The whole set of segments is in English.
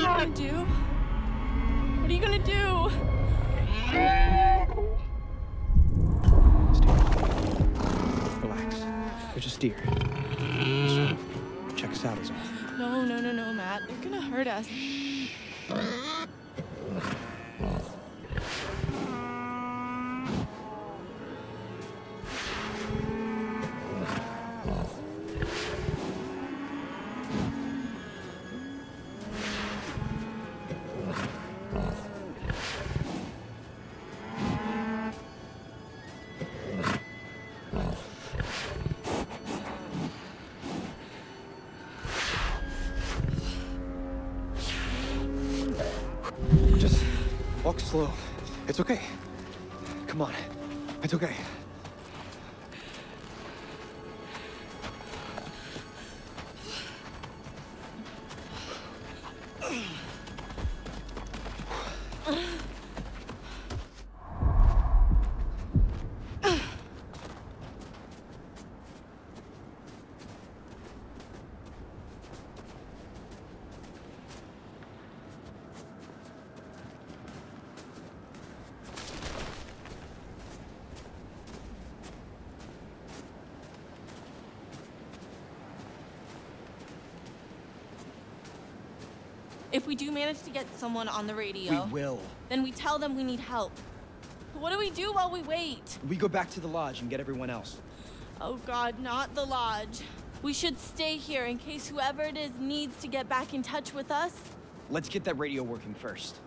you gonna do? What are you gonna do? Steer. Relax. They're just deer. Check us out as well. No, no, no, no, Matt. They're gonna hurt us. Slow. It's okay. Come on. It's okay. If we do manage to get someone on the radio, we will. Then we tell them we need help. But what do we do while we wait? We go back to the lodge and get everyone else. Oh God, not the lodge. We should stay here in case whoever it is needs to get back in touch with us. Let's get that radio working first.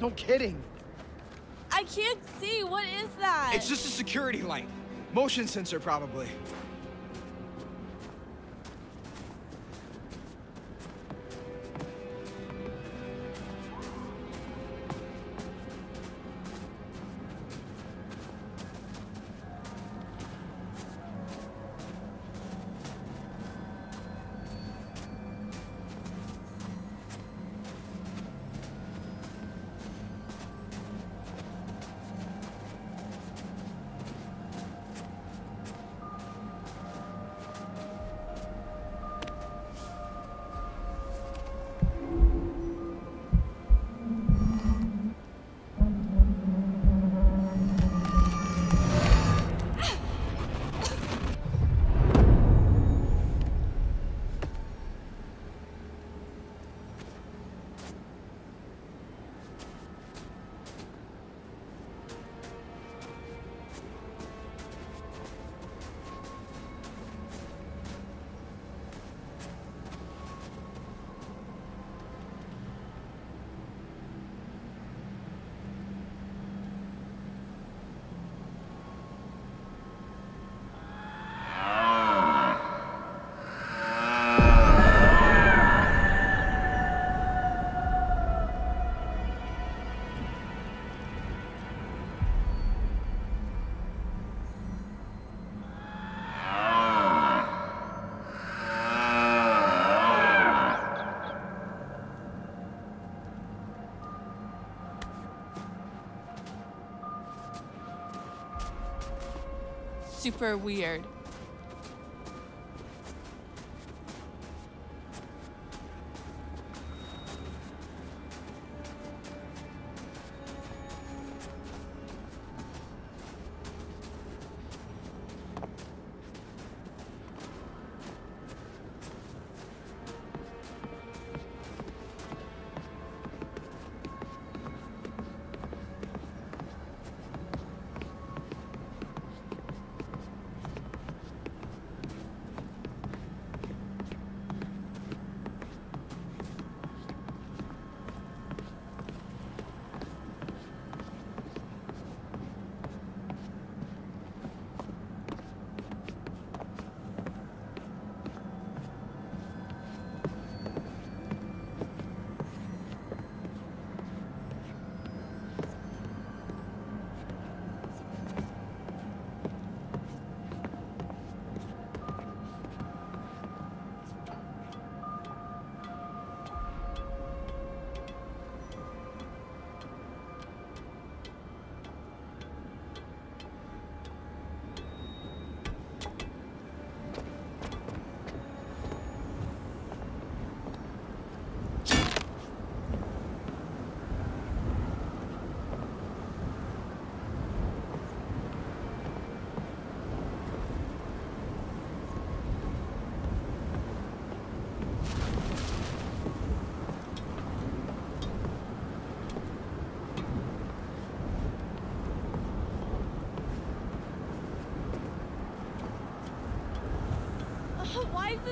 No kidding. I can't see. What is that? It's just a security light. Motion sensor, probably. Super weird.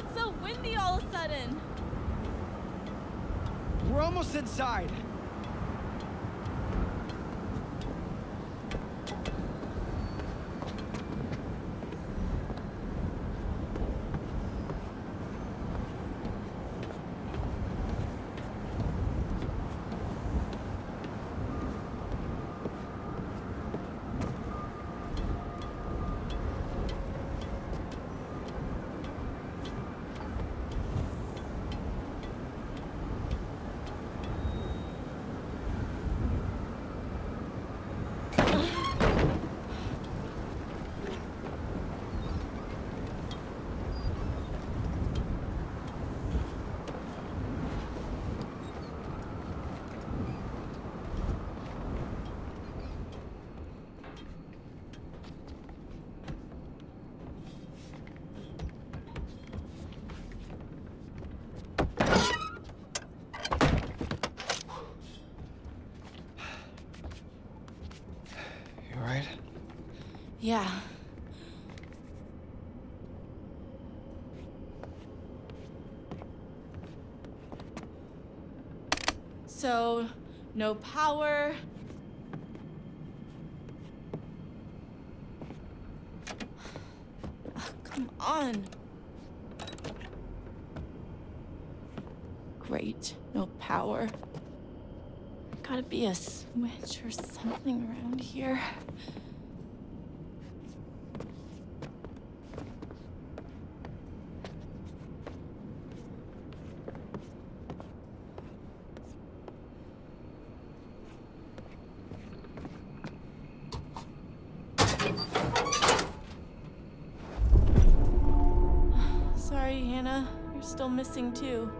it so windy all of a sudden? We're almost inside. Yeah. So, no power. Oh, come on. Great, no power. Gotta be a switch or something around here. Missing too.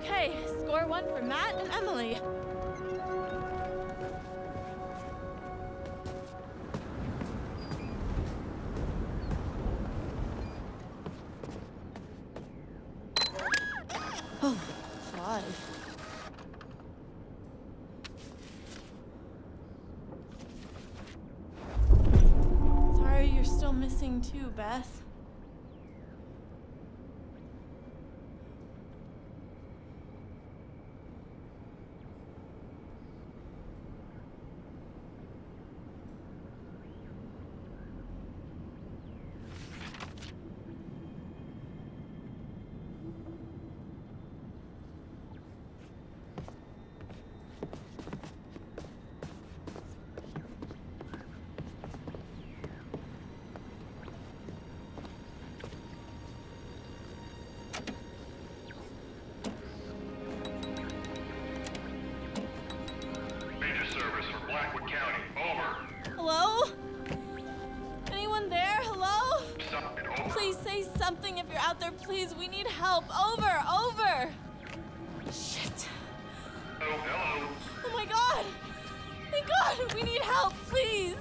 Okay, score one for Matt and Emily. Oh, God. Sorry, you're still missing too, Beth. together, please. We need help. Over, over. Shit. Hello, hello. Oh my God. Thank God. We need help, please.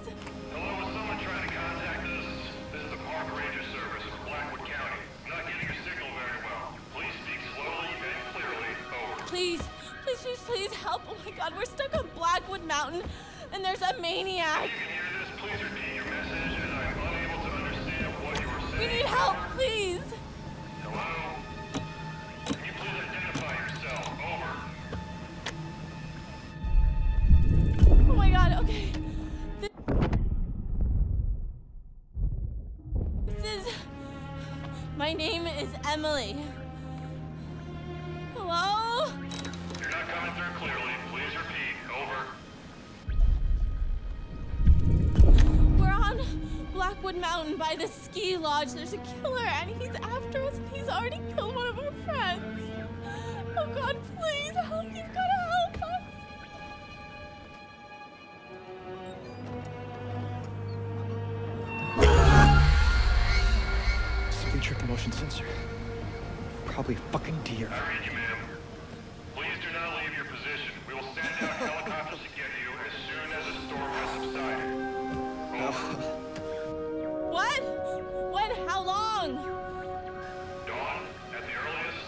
Hello, is someone trying to contact us? This is the Park Ranger Service from Blackwood County. Not getting a signal very well. Please speak slowly and clearly. Over. Please, please, please, please help. Oh my God, we're stuck on Blackwood Mountain, and there's a maniac. If you can hear this, please repeat your message, and I'm unable to understand what you are saying. We need help, please. Hello? Can you please identify yourself? Over. Oh my God, okay. My name is Emily. Hello? You're not coming through clearly. Please repeat. Over. We're on Blackwood Mountain by the ski lodge. There's a killer, and he's after us, and he's already killed one of our friends. Oh, God, please help. You've got to help us. Trick motion sensor. Probably fucking deer. I read you, ma'am. Please do not leave your position. We will send out helicopters to get you as soon as the storm has subsided. Over. What? When? How long? Dawn, at the earliest.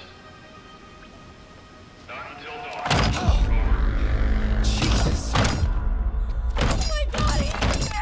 Not until dawn. Oh. Over. Jesus. Oh my God, he's here!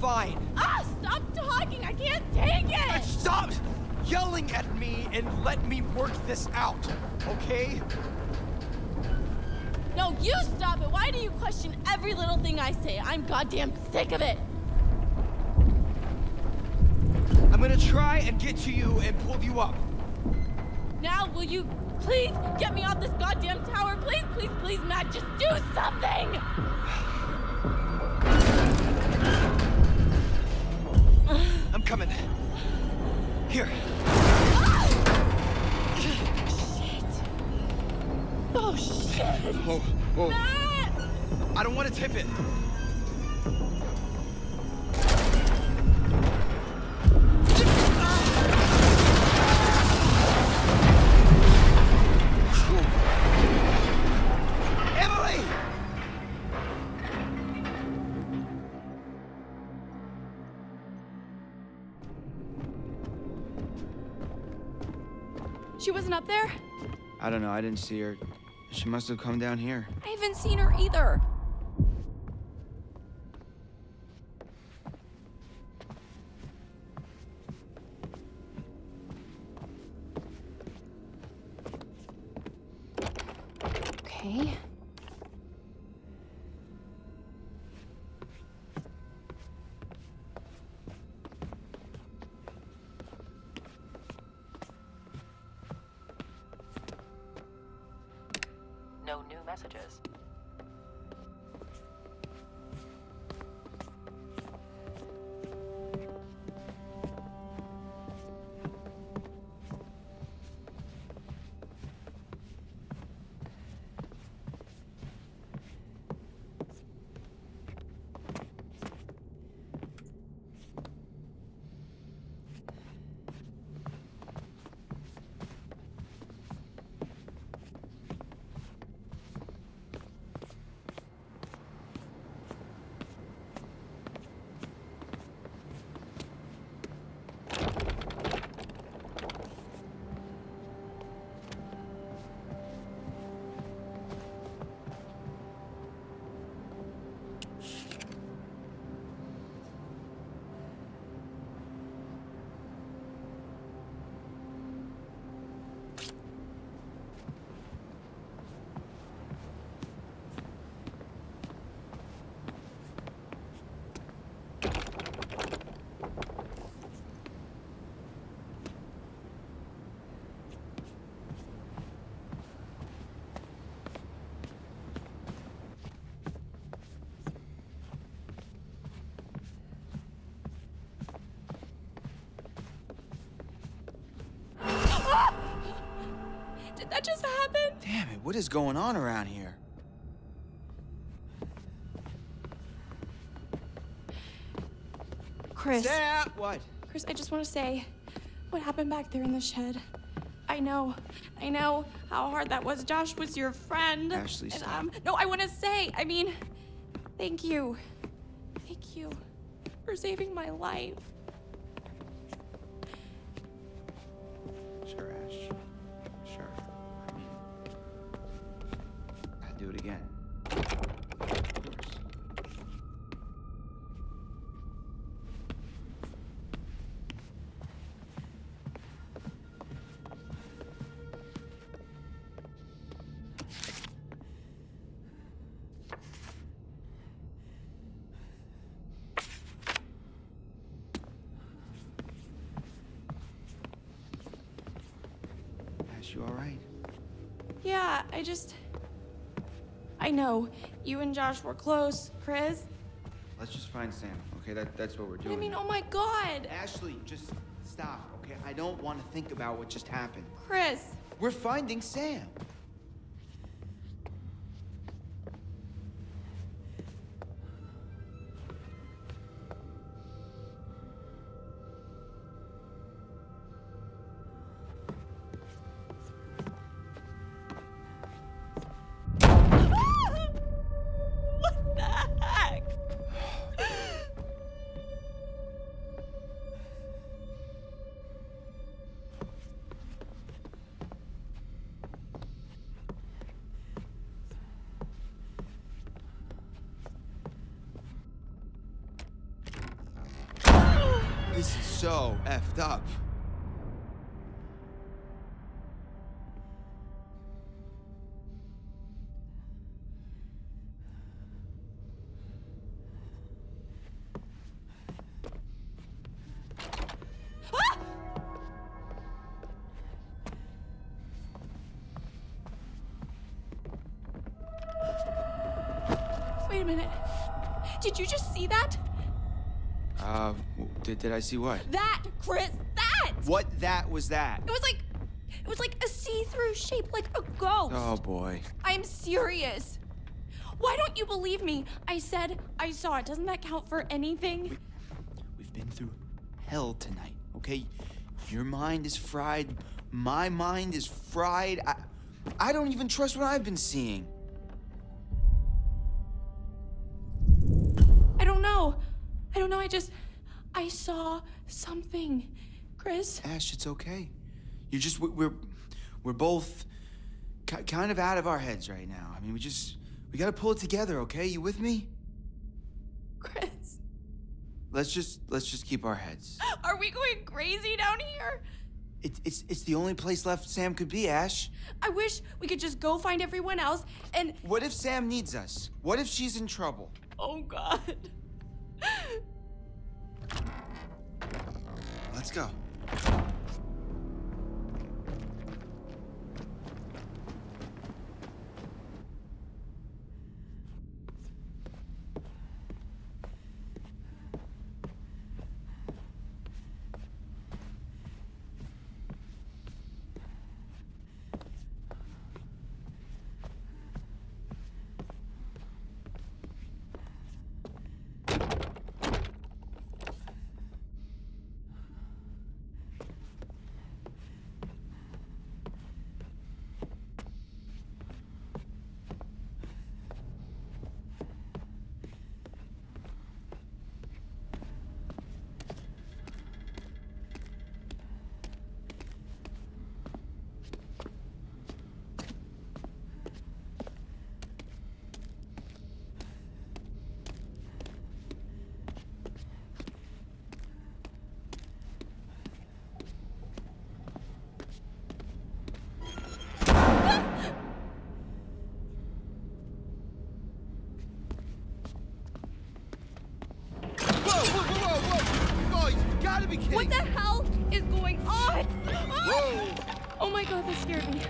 Fine. Ah, stop talking. I can't take it. Stop yelling at me and let me work this out, okay? No, you stop it. Why do you question every little thing I say? I'm goddamn sick of it. I'm gonna try and get to you and pull you up. Now, will you please get me off this goddamn tower? Please, please, please, Matt, just do something. I'm coming. Here. Ah! Shit. Oh, shit. Oh, oh. Matt! I don't want to tip it. Ah! She wasn't up there? I don't know. I didn't see her. She must have come down here. I haven't seen her either. Okay. No new messages. Did that just happen? Damn it, what is going on around here? Chris. Sam, what? Chris, I just want to say, what happened back there in the shed? I know how hard that was. Josh was your friend. Ashley, stop. No, I want to say, I mean, thank you. Thank you for saving my life. You all right? Yeah, I know. You and Josh were close, Chris. Let's just find Sam, okay? That's what we're doing. I mean, oh my God! Ashley, just stop, okay? I don't want to think about what just happened. Chris! We're finding Sam! This is so effed up. Wait a minute. Did you just see that? Did I see what? That, Chris, that! What that was that? It was like a see-through shape, like a ghost. Oh, boy. I'm serious. Why don't you believe me? I said I saw it. Doesn't that count for anything? We've been through hell tonight, okay? Your mind is fried. My mind is fried. I don't even trust what I've been seeing. I don't know, I saw something, Chris. Ash, it's okay. We're We're both kind of out of our heads right now. I mean, we gotta pull it together, okay? You with me? Chris. Let's just keep our heads. Are we going crazy down here? It's the only place left Sam could be, Ash. I wish we could just go find everyone else and... What if Sam needs us? What if she's in trouble? Oh, God. Let's go. What the hell is going on? Oh! Oh my God, that scared me.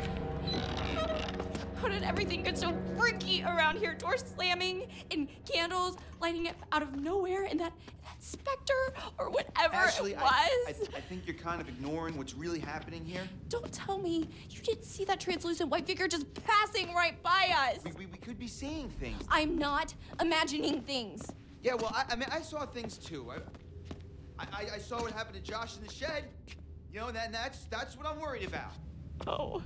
How did everything get so freaky around here? Doors slamming and candles lighting up out of nowhere, and that specter or whatever Ashley, it was. I think you're kind of ignoring what's really happening here. Don't tell me you didn't see that translucent white figure just passing right by us. We could be seeing things. I'm not imagining things. Yeah, well, I mean, I saw things too. I saw what happened to Josh in the shed. You know, that's what I'm worried about. Oh,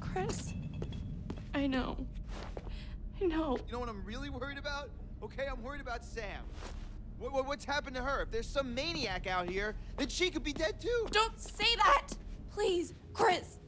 Chris, I know. You know what I'm really worried about? Okay, I'm worried about Sam. What's happened to her? If there's some maniac out here, then she could be dead too. Don't say that, please, Chris.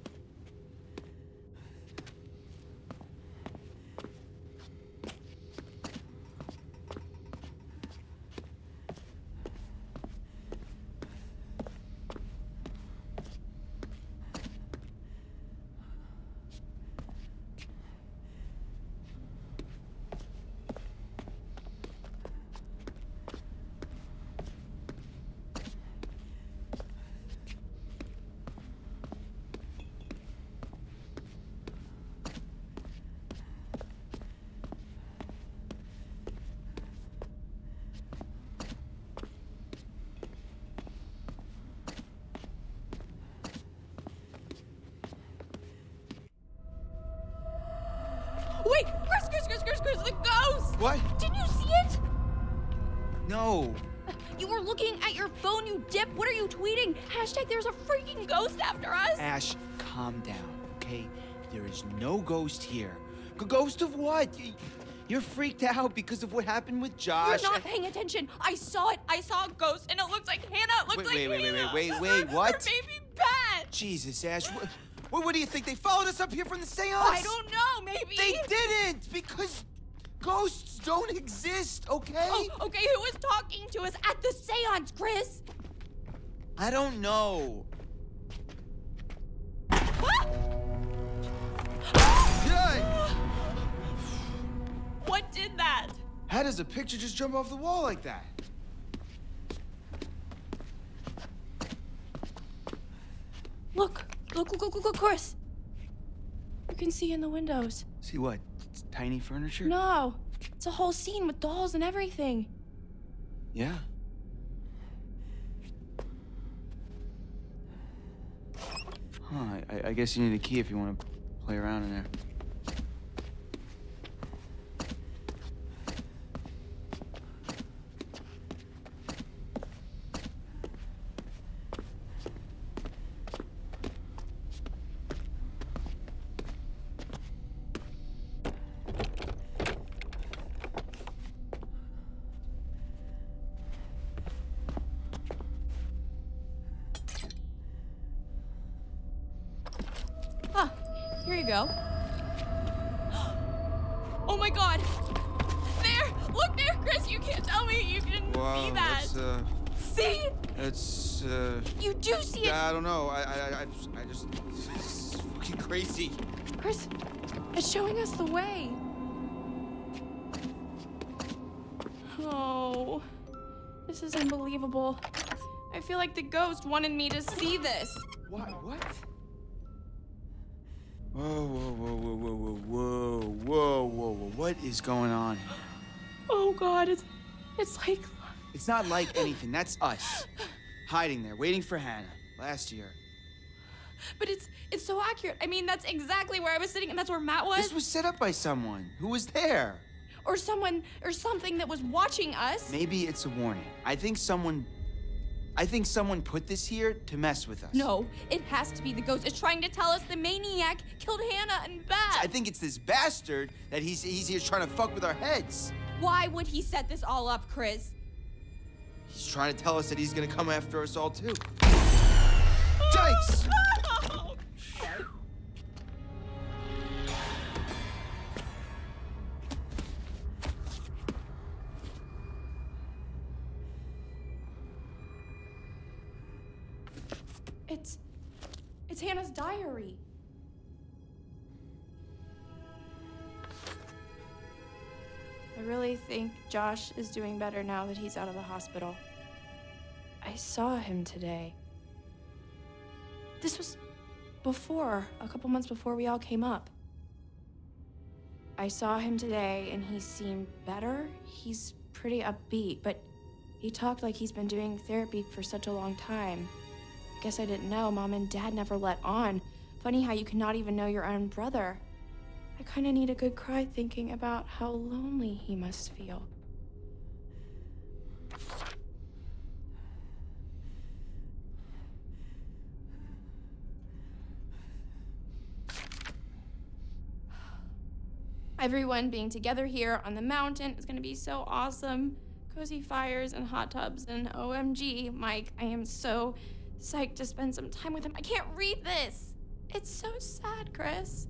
Wait, Chris, the ghost! What? Didn't you see it? No. You were looking at your phone, you dip. What are you tweeting? Hashtag there's a freaking ghost after us. Ash, calm down, okay? There is no ghost here. Ghost of what? You're freaked out because of what happened with Josh. You're not paying attention. I saw it. I saw a ghost, and it looks like Hannah. It looks like Hannah. Wait, what? Or maybe Pat. Jesus, Ash. What do you think? They followed us up here from the seance? I don't know, maybe. They didn't, because ghosts don't exist, okay? Oh, okay, who was talking to us at the seance, Chris? I don't know. Ah! Ah! What did that? How does a picture just jump off the wall like that? Look, Chris. You can see in the windows. See what? It's tiny furniture? No. It's a whole scene with dolls and everything. Yeah. Huh, I guess you need a key if you want to play around in there. go. Oh my God! There! Look there, Chris! You can't tell me you didn't see that! That's, see? It's, You do see it! I don't know. I just... It's fucking crazy. Chris, it's showing us the way. Oh... This is unbelievable. I feel like the ghost wanted me to see this. What? Whoa. What is going on here? Oh, God, it's like... It's not like anything. That's us. Hiding there, waiting for Hannah. Last year. But it's so accurate. I mean, that's exactly where I was sitting, and that's where Matt was. This was set up by someone who was there. Or someone, or something that was watching us. Maybe it's a warning. I think someone put this here to mess with us. No, it has to be the ghost. It's trying to tell us the maniac killed Hannah and Beth. I think it's this bastard that he's here trying to fuck with our heads. Why would he set this all up, Chris? He's trying to tell us that he's gonna come after us all too. Yikes! Oh, no. It's Hannah's diary. I really think Josh is doing better now that he's out of the hospital. I saw him today. This was before, a couple months before we all came up. I saw him today and he seemed better. He's pretty upbeat, but he talked like he's been doing therapy for such a long time. I guess I didn't know. Mom and Dad never let on. Funny how you cannot even know your own brother. I kind of need a good cry thinking about how lonely he must feel. Everyone being together here on the mountain is going to be so awesome. Cozy fires and hot tubs and OMG, Mike, I am so psyched to spend some time with him. I can't read this. It's so sad, Chris.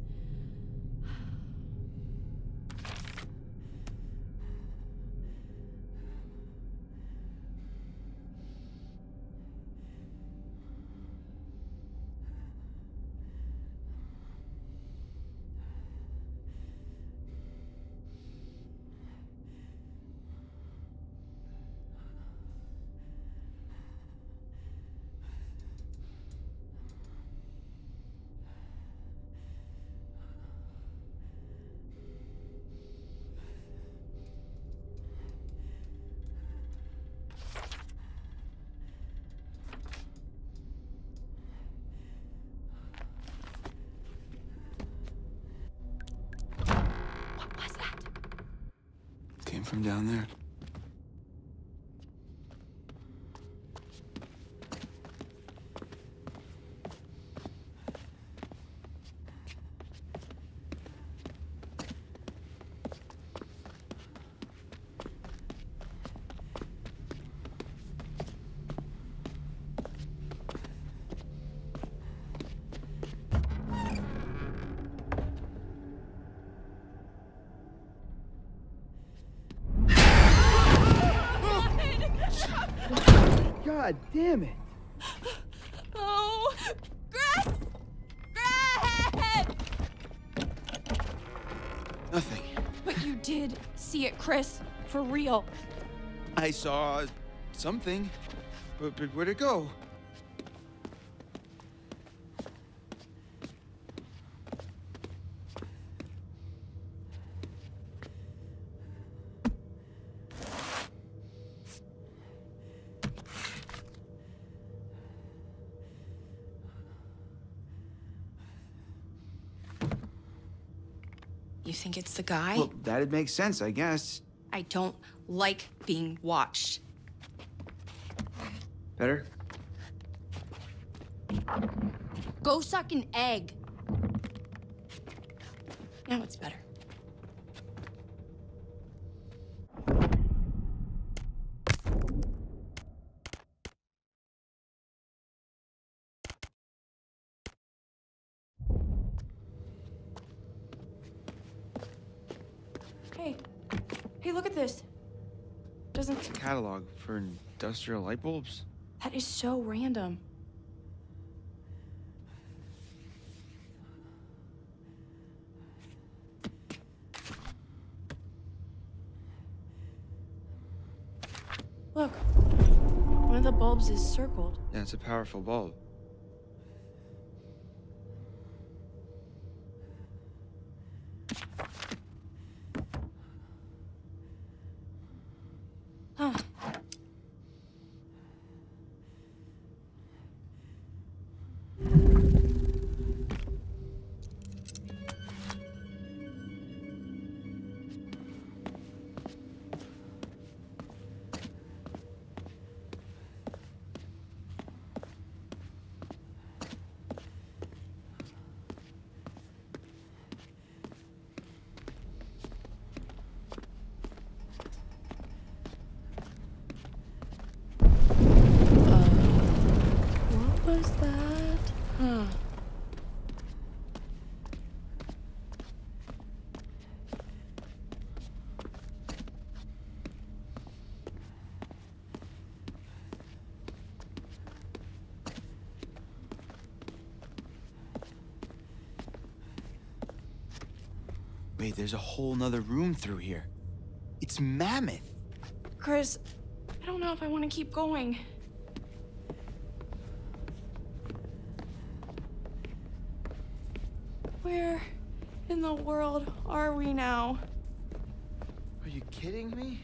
From down there. God damn it! Oh, Chris! Chris! Nothing. But you did see it, Chris, for real. I saw something, but where'd it go? You think it's the guy? Well, that'd make sense, I guess. I don't like being watched. Better? Go suck an egg. Now it's better. look at this. Doesn't... It's a catalog for industrial light bulbs. That is so random. Look, one of the bulbs is circled. Yeah, it's a powerful bulb. Wait, there's a whole nother room through here. It's mammoth. Chris, I don't know if I want to keep going. Where in the world are we now? Are you kidding me?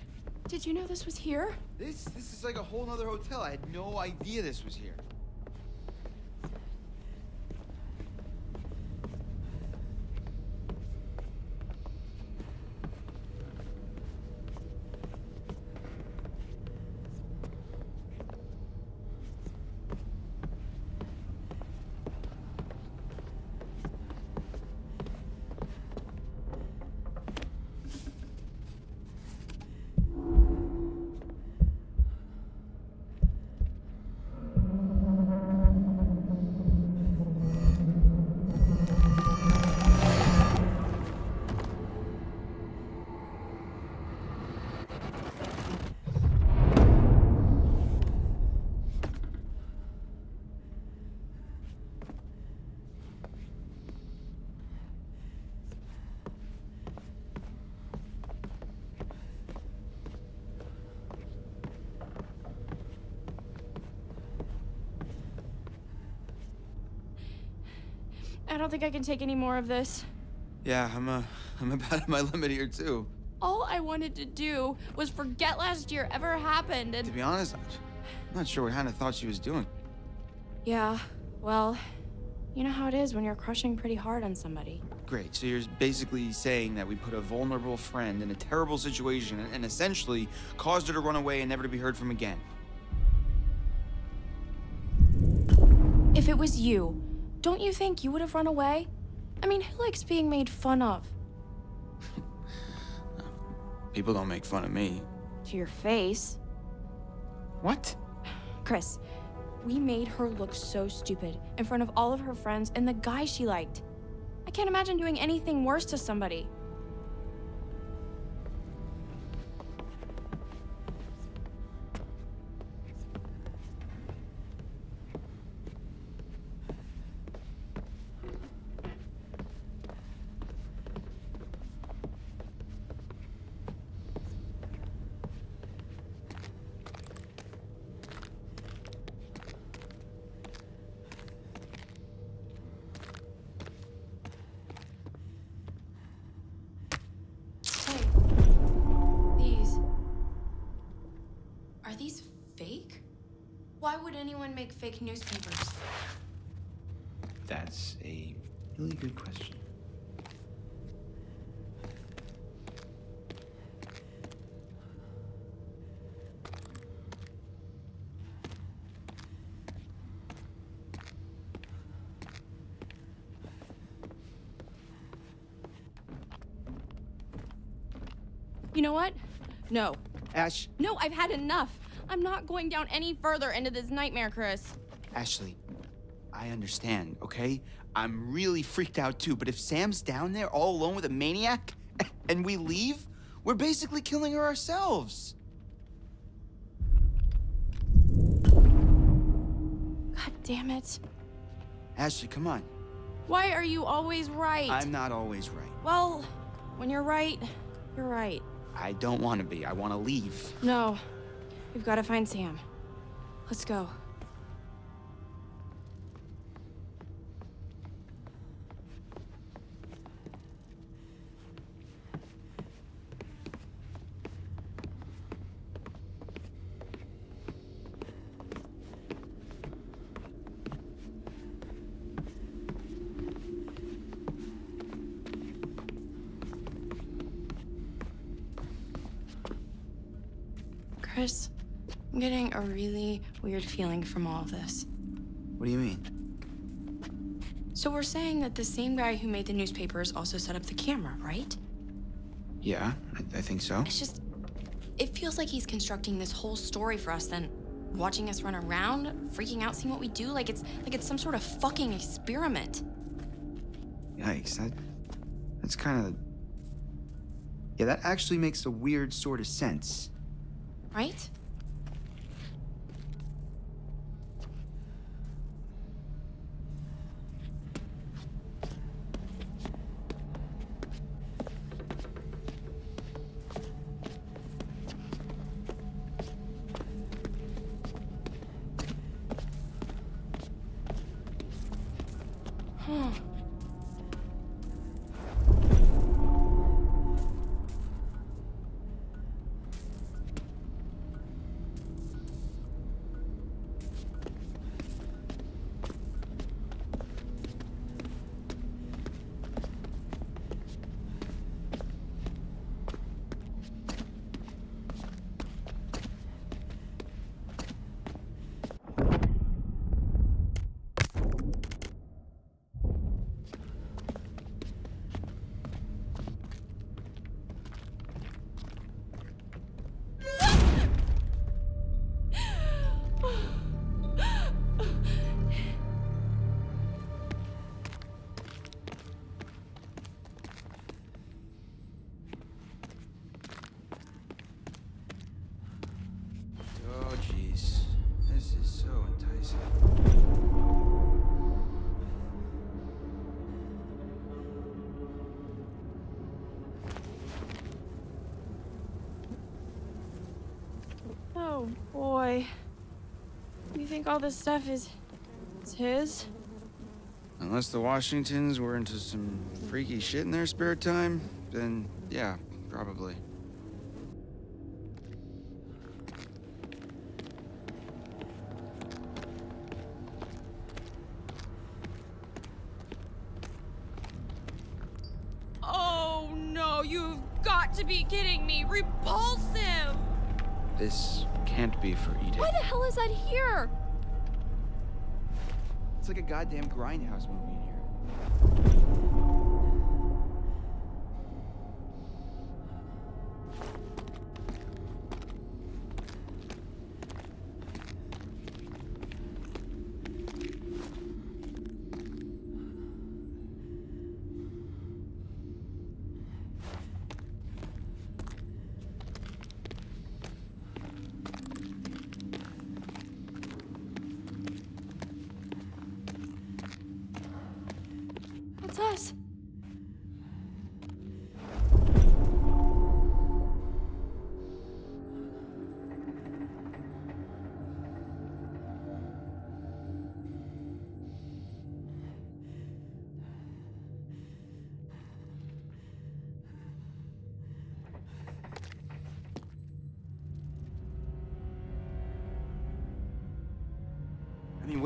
Did you know this was here? This is like a whole nother hotel. I had no idea this was here. I don't think I can take any more of this. Yeah, I'm about at my limit here too. All I wanted to do was forget last year ever happened and... To be honest, I'm not sure what Hannah thought she was doing. Yeah, well, you know how it is when you're crushing pretty hard on somebody. Great, so you're basically saying that we put a vulnerable friend in a terrible situation and essentially caused her to run away and never to be heard from again. If it was you, don't you think you would have run away? I mean, who likes being made fun of? People don't make fun of me. To your face. What? Chris, we made her look so stupid in front of all of her friends and the guy she liked. I can't imagine doing anything worse to somebody. Fake newspapers? That's a really good question. You know what? No. Ash? No, I've had enough. I'm not going down any further into this nightmare, Chris. Ashley, I understand, okay? I'm really freaked out too, but if Sam's down there all alone with a maniac and we leave, We're basically killing her ourselves. God damn it. Ashley, come on. Why are you always right? I'm not always right. Well, when you're right, you're right. I don't want to be. I want to leave. No. We've got to find Sam. Let's go. Chris, I'm getting a really weird feeling from all of this. What do you mean? So we're saying that the same guy who made the newspapers also set up the camera, right? Yeah, I think so. It's just, it feels like he's constructing this whole story for us, then watching us run around, freaking out, seeing what we do, like it's some sort of fucking experiment. Yikes, that's kind of... Yeah, that actually makes a weird sort of sense. Right? All this stuff is his? Unless the Washingtons were into some freaky shit in their spare time, then yeah, probably. Oh no, you've got to be kidding me! Repulsive! This can't be for eating. Why the hell is that here? It's like a goddamn grindhouse movie in here.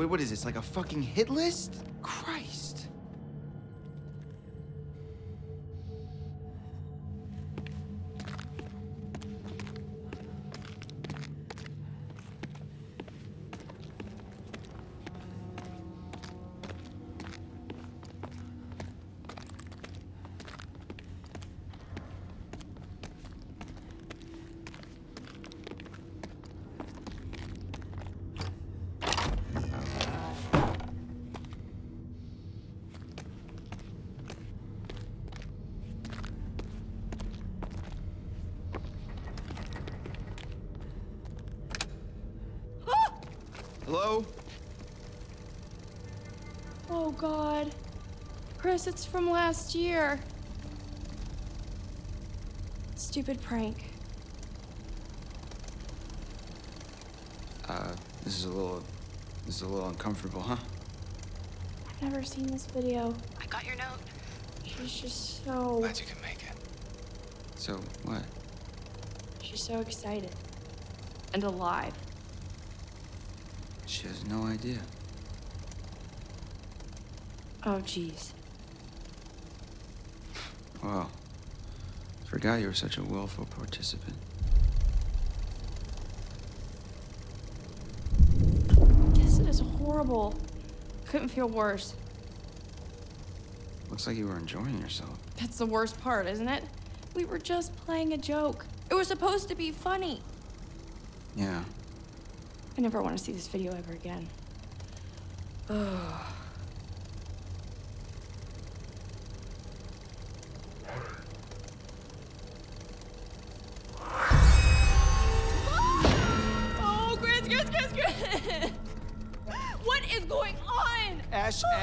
What is this, like a fucking hit list? Christ. Hello? Oh, God. Chris, it's from last year. Stupid prank. This is a little uncomfortable, huh? I've never seen this video. I got your note. She's just so... Glad you can make it. So what? She's so excited. And alive. She has no idea. Oh, geez. Wow. Forgot you were such a willful participant. This is horrible. Couldn't feel worse. Looks like you were enjoying yourself. That's the worst part, isn't it? We were just playing a joke. It was supposed to be funny. Yeah. I never want to see this video ever again. Ugh.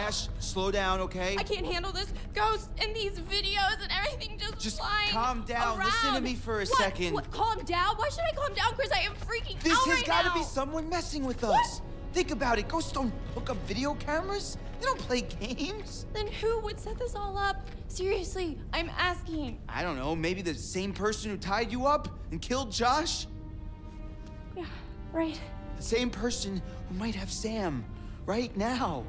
Ash, slow down, okay? I can't handle this. Ghosts and these videos and everything just flying around. Calm down. Listen to me for a second. What? Calm down? Why should I calm down, Chris? I am freaking out right now. This has got to be someone messing with us. What? Think about it. Ghosts don't hook up video cameras. They don't play games. Then who would set this all up? Seriously, I'm asking. I don't know. Maybe the same person who tied you up and killed Josh? Yeah, right. The same person who might have Sam right now.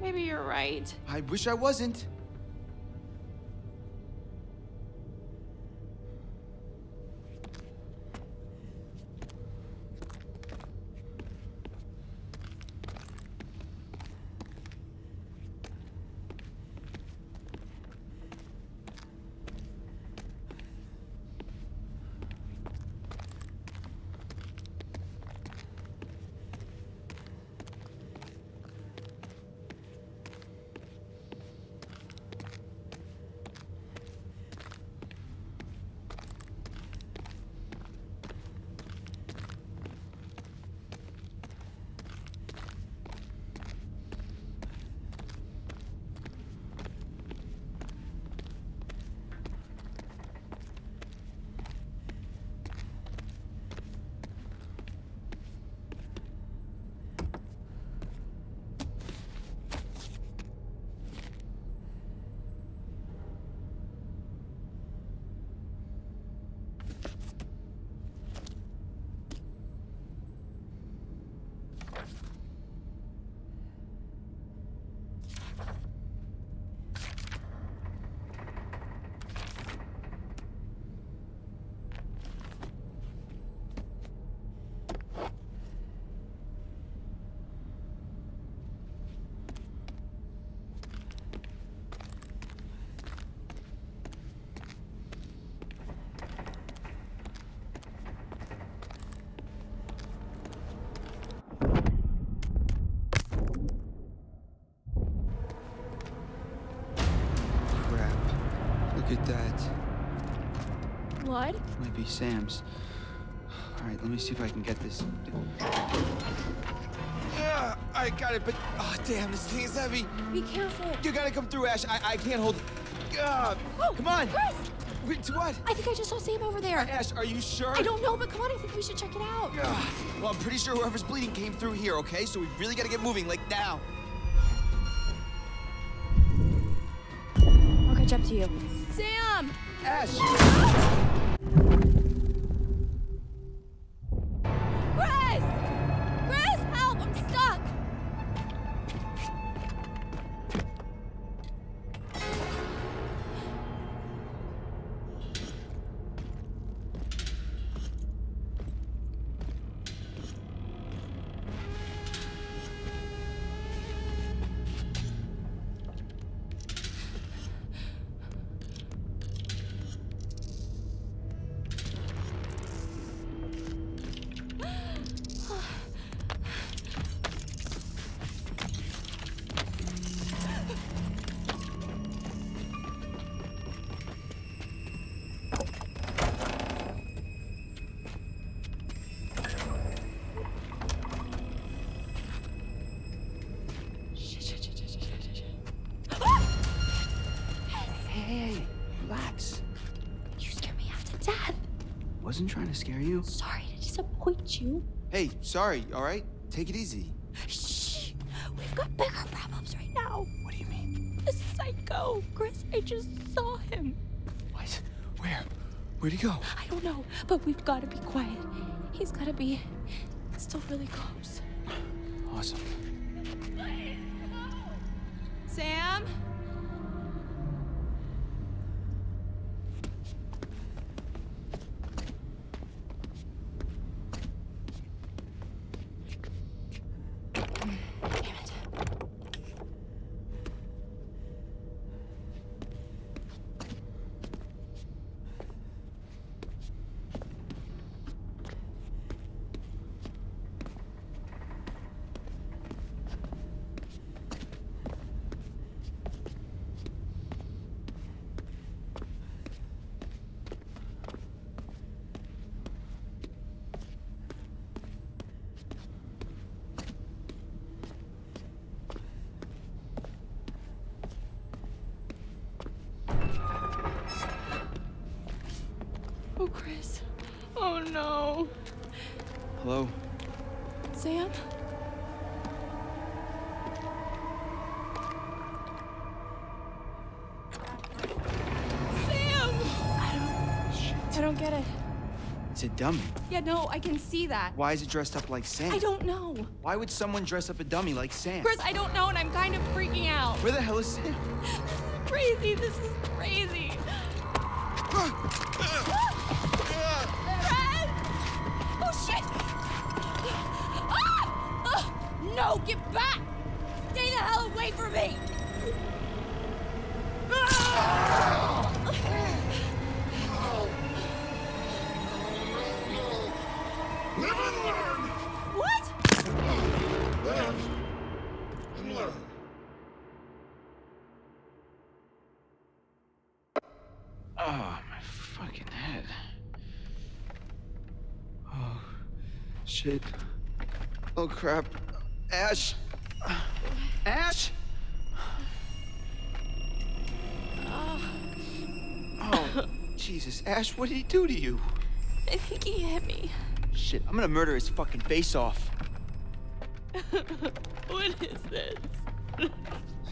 Maybe you're right. I wish I wasn't. Look at that. Blood? Might be Sam's. All right, let me see if I can get this. Yeah, I got it, but oh, damn, this thing is heavy. Be careful. You gotta come through, Ash. I can't hold it. Oh, come on. Chris! Wait, what? I think I just saw Sam over there. Ash, are you sure? I don't know, but come on, I think we should check it out. Well, I'm pretty sure whoever's bleeding came through here, okay? So we really gotta get moving, like now. I'll catch up to you. Sam! Ash! Chris! Chris, help! I'm stuck! wasn't trying to scare you. Sorry to disappoint you. Hey, sorry, all right? Take it easy. Shh, we've got bigger problems right now. What do you mean? The psycho, Chris, I just saw him. What? Where? Where'd he go? I don't know, but we've got to be quiet. He's got to be still really close. Awesome. Please, no. Sam? Chris. Oh no. Hello? Sam? Sam! I don't get it. It's a dummy. Yeah, no, I can see that. Why is it dressed up like Sam? I don't know. Why would someone dress up a dummy like Sam? Chris, I don't know, and I'm kind of freaking out. Where the hell is Sam? This is crazy. No, get back! Stay the hell away from me! Live and learn! What? Live and learn. Oh, my fucking head. Oh, shit. Oh, crap. Ash! Ash! Oh, Jesus. Ash, what did he do to you? I think he hit me. Shit, I'm gonna murder his fucking face off. What is this?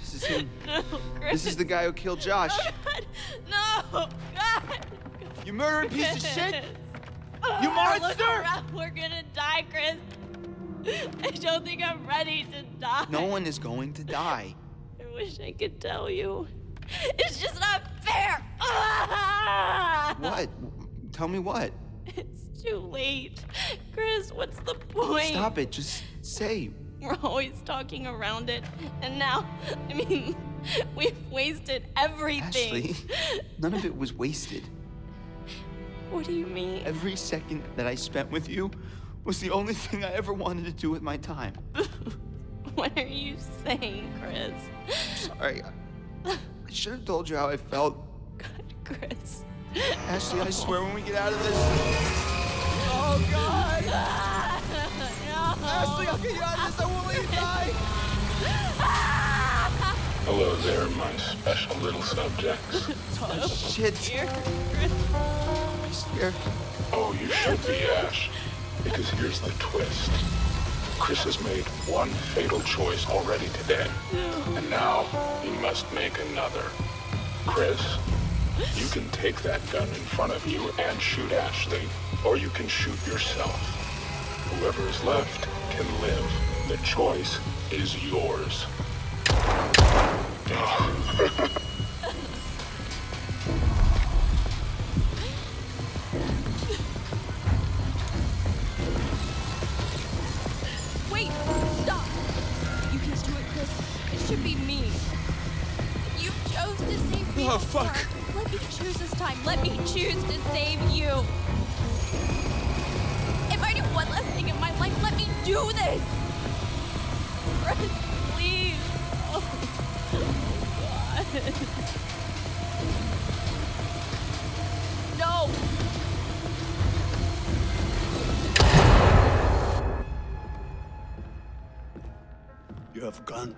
This is him. No, Chris. This is the guy who killed Josh. Oh, God. No! God! You murdering Chris. Piece of shit! Oh, you monster! Look around. We're gonna die, Chris. I don't think I'm ready to die. No one is going to die. I wish I could tell you. It's just not fair. What? Tell me what? It's too late. Chris, what's the point? Stop it. Just say. We're always talking around it. And now, I mean, we've wasted everything. Ashley, none of it was wasted. What do you mean? Every second that I spent with you was the only thing I ever wanted to do with my time. What are you saying, Chris? I'm sorry. I should have told you how I felt. God, Chris. Ashley, I swear when we get out of this... Oh, God! No. Ashley, I'll get you out of this. I won't let you die! Hello there, my special little subjects. Oh, shit. Dear, Chris. I swear. Oh, you should be, Ash. Because here's the twist. Chris has made one fatal choice already today. No. And now he must make another. Chris, you can take that gun in front of you and shoot Ashley, or you can shoot yourself. Whoever is left can live. The choice is yours.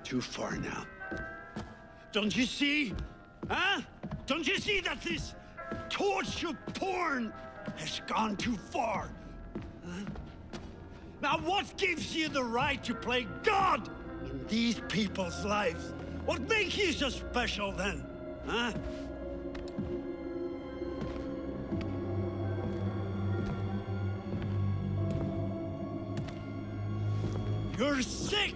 Too far now. Don't you see? Huh? Don't you see that this torture porn has gone too far. Huh? Now, what gives you the right to play God in these people's lives? What makes you so special then? Huh? You're sick!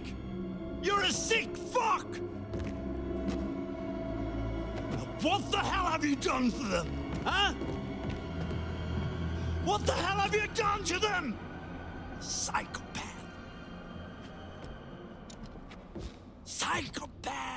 You're a sick fuck! What the hell have you done to them? Huh? What the hell have you done to them? Psychopath. Psychopath.